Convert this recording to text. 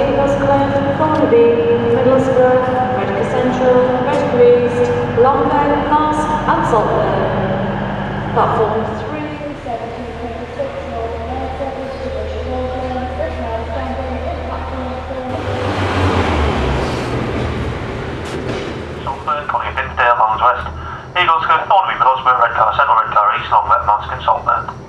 Eaglescliffe, Thornaby, Middlesbrough, Redcar Central, Redcar East, Longbourn, Lass and Saltburn. Platform 3, 726, Northern Air Service to British Northern, British Air Standing in Platform 3. Saltburn, Cockney Pinsdale, Long's West, Eaglescliffe, Thornaby, Middlesbrough, Redcar Central, Redcar East, Longbourn, Mask and Saltburn.